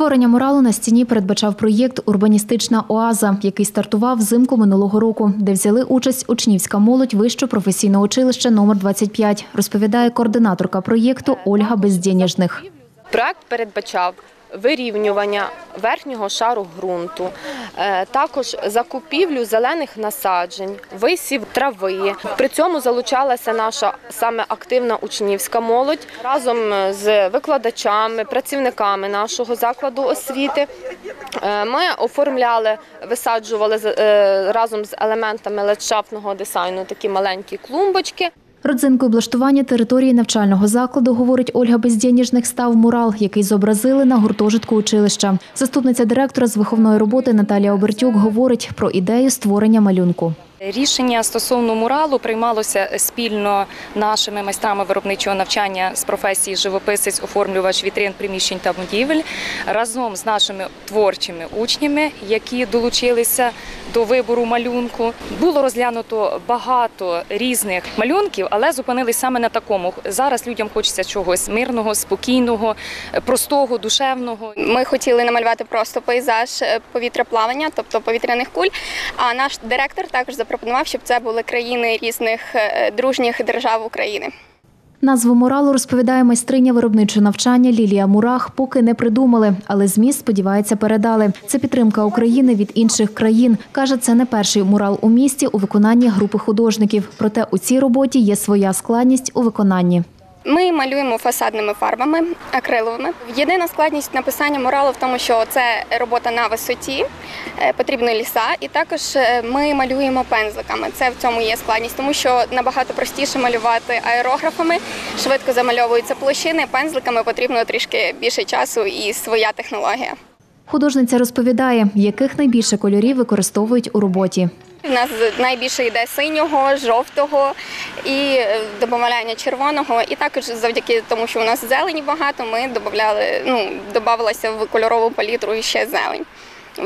Створення муралу на стіні передбачав проєкт «Урбаністична оаза», який стартував взимку минулого року, де взяли участь учнівська молодь Вищого професійного училища №25, розповідає координаторка проєкту Ольга Бездєнєжних. Проєкт передбачав вирівнювання верхнього шару ґрунту, також закупівлю зелених насаджень, висів трави. При цьому залучалася наша саме активна учнівська молодь разом з викладачами, працівниками нашого закладу освіти. Ми оформляли, висаджували разом з елементами ландшафтного дизайну такі маленькі клумбочки. Родзинкою облаштування території навчального закладу, говорить Ольга Бездєнєжних, став мурал, який зобразили на гуртожитку училища. Заступниця директора з виховної роботи Наталія Обертюк говорить про ідею створення малюнку. Рішення стосовно муралу приймалося спільно нашими майстрами виробничого навчання з професії живописець, оформлювач вітрин, приміщень та будівель, разом з нашими творчими учнями, які долучилися до вибору малюнку. Було розглянуто багато різних малюнків, але зупинились саме на такому. Зараз людям хочеться чогось мирного, спокійного, простого, душевного. Ми хотіли намалювати просто пейзаж повітряплавання, тобто повітряних куль, а наш директор також запропонував, щоб це були країни різних дружніх держав України. Назву муралу, розповідає майстриня виробничого навчання Лілія Мурах, поки не придумали, але зміст, сподівається, передали. Це підтримка України від інших країн. Каже, це не перший мурал у місті у виконанні групи художників. Проте у цій роботі є своя складність у виконанні. Ми малюємо фасадними фарбами, акриловими. Єдина складність написання муралу в тому, що це робота на висоті, потрібно ліса, і також ми малюємо пензликами. Це в цьому є складність, тому що набагато простіше малювати аерографами, швидко замальовуються площини, пензликами потрібно трішки більше часу і своя технологія. Художниця розповідає, яких найбільше кольорів використовують у роботі. У нас найбільше йде синього, жовтого і додавання червоного. І також завдяки тому, що у нас зелені багато, ми додавалася в кольорову палітру і ще зелень.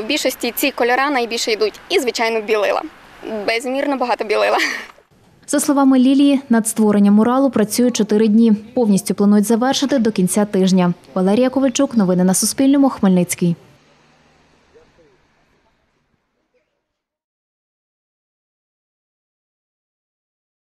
В більшості ці кольори найбільше йдуть. І, звичайно, білила. Безмірно багато білила. За словами Лілії, над створенням муралу працюють 4 дні. Повністю планують завершити до кінця тижня. Валерія Ковальчук, новини на Суспільному, Хмельницький.